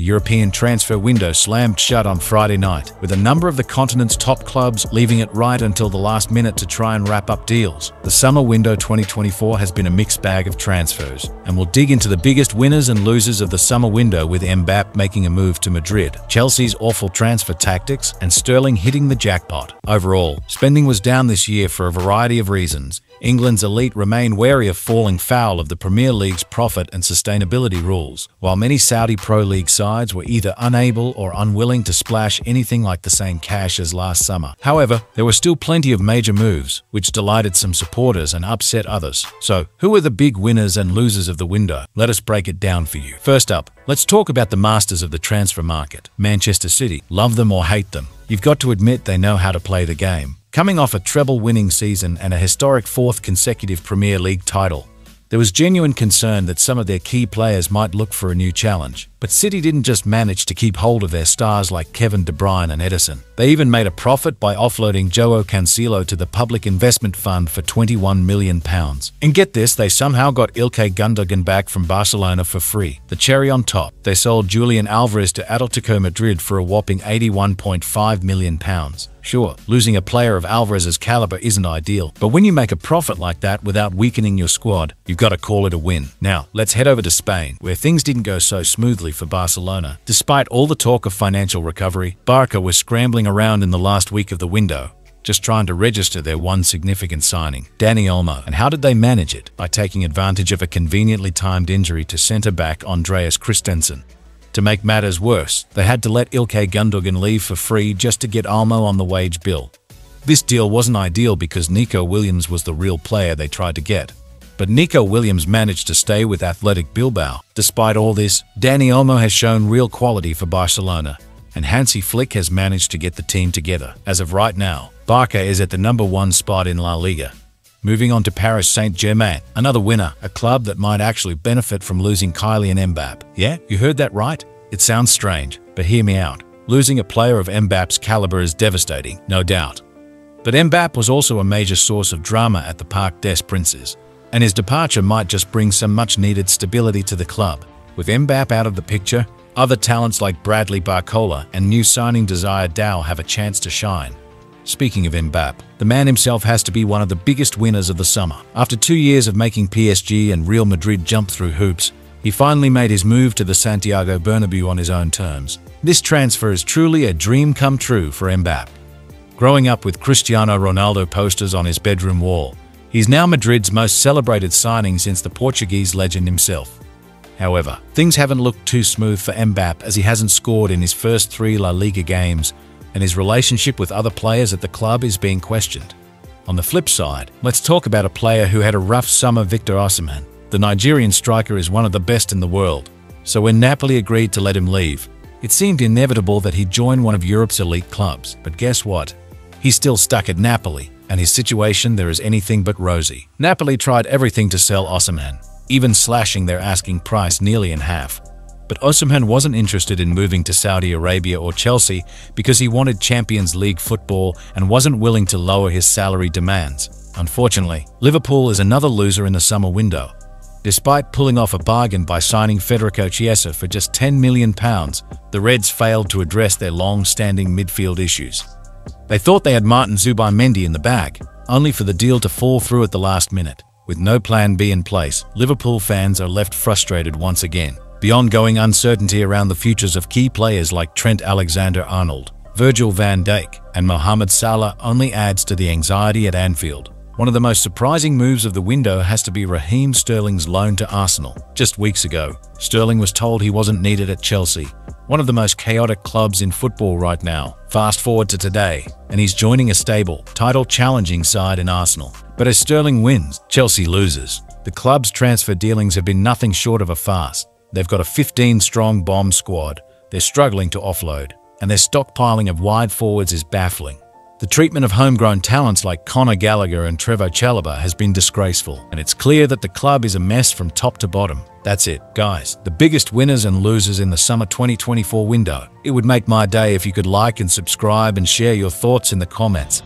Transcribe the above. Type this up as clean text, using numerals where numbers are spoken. The European transfer window slammed shut on Friday night, with a number of the continent's top clubs leaving it right until the last minute to try and wrap up deals. The summer window 2024 has been a mixed bag of transfers, and we'll dig into the biggest winners and losers of the summer window, with Mbappé making a move to Madrid, Chelsea's awful transfer tactics, and Sterling hitting the jackpot. Overall, spending was down this year for a variety of reasons. England's elite remain wary of falling foul of the Premier League's profit and sustainability rules, while many Saudi Pro League sides were either unable or unwilling to splash anything like the same cash as last summer. However, there were still plenty of major moves, which delighted some supporters and upset others. So, who are the big winners and losers of the window? Let us break it down for you. First up, let's talk about the masters of the transfer market. Manchester City. Love them or hate them, you've got to admit they know how to play the game. Coming off a treble-winning season and a historic fourth consecutive Premier League title, there was genuine concern that some of their key players might look for a new challenge. But City didn't just manage to keep hold of their stars like Kevin De Bruyne and Ederson. They even made a profit by offloading Joao Cancelo to the Public Investment Fund for £21 million. And get this, they somehow got Ilkay Gundogan back from Barcelona for free. The cherry on top, they sold Julian Alvarez to Atletico Madrid for a whopping £81.5 million. Sure, losing a player of Alvarez's caliber isn't ideal, but when you make a profit like that without weakening your squad, you've got to call it a win. Now, let's head over to Spain, where things didn't go so smoothly for Barcelona. Despite all the talk of financial recovery, Barca was scrambling around in the last week of the window, just trying to register their one significant signing, Dani Olmo. And how did they manage it? By taking advantage of a conveniently timed injury to centre-back Andreas Christensen. To make matters worse, they had to let Ilkay Gundogan leave for free just to get Olmo on the wage bill. This deal wasn't ideal because Nico Williams was the real player they tried to get. But Nico Williams managed to stay with Athletic Bilbao. Despite all this, Dani Olmo has shown real quality for Barcelona, and Hansi Flick has managed to get the team together. As of right now, Barca is at the #1 spot in La Liga. Moving on to Paris Saint-Germain, another winner, a club that might actually benefit from losing Kylian Mbappé. Yeah, you heard that right? It sounds strange, but hear me out. Losing a player of Mbappé's caliber is devastating, no doubt. But Mbappé was also a major source of drama at the Parc des Princes, and his departure might just bring some much-needed stability to the club. With Mbappé out of the picture, other talents like Bradley Barcola and new signing Desire Doue have a chance to shine. Speaking of Mbappé, the man himself has to be one of the biggest winners of the summer. After 2 years of making PSG and Real Madrid jump through hoops, he finally made his move to the Santiago Bernabeu on his own terms. This transfer is truly a dream come true for Mbappé. Growing up with Cristiano Ronaldo posters on his bedroom wall, he's now Madrid's most celebrated signing since the Portuguese legend himself. However, things haven't looked too smooth for Mbappé, as he hasn't scored in his first 3 La Liga games, and his relationship with other players at the club is being questioned. On the flip side, let's talk about a player who had a rough summer, Victor Osimhen. The Nigerian striker is one of the best in the world, so when Napoli agreed to let him leave, it seemed inevitable that he'd join one of Europe's elite clubs. But guess what? He's still stuck at Napoli, and his situation there is anything but rosy. Napoli tried everything to sell Osimhen, even slashing their asking price nearly in half. But Osimhen wasn't interested in moving to Saudi Arabia or Chelsea because he wanted Champions League football and wasn't willing to lower his salary demands. Unfortunately, Liverpool is another loser in the summer window. Despite pulling off a bargain by signing Federico Chiesa for just £10 million, the Reds failed to address their long-standing midfield issues. They thought they had Martin Zubimendi in the bag, only for the deal to fall through at the last minute. With no plan B in place, Liverpool fans are left frustrated once again. The ongoing uncertainty around the futures of key players like Trent Alexander-Arnold, Virgil van Dijk, and Mohamed Salah only adds to the anxiety at Anfield. One of the most surprising moves of the window has to be Raheem Sterling's loan to Arsenal. Just weeks ago, Sterling was told he wasn't needed at Chelsea, one of the most chaotic clubs in football right now. Fast forward to today, and he's joining a stable, title-challenging side in Arsenal. But as Sterling wins, Chelsea loses. The club's transfer dealings have been nothing short of a farce. They've got a 15-strong bomb squad, they're struggling to offload, and their stockpiling of wide forwards is baffling. The treatment of homegrown talents like Connor Gallagher and Trevoh Chalobah has been disgraceful, and it's clear that the club is a mess from top to bottom. That's it, guys. The biggest winners and losers in the summer 2024 window. It would make my day if you could like and subscribe and share your thoughts in the comments.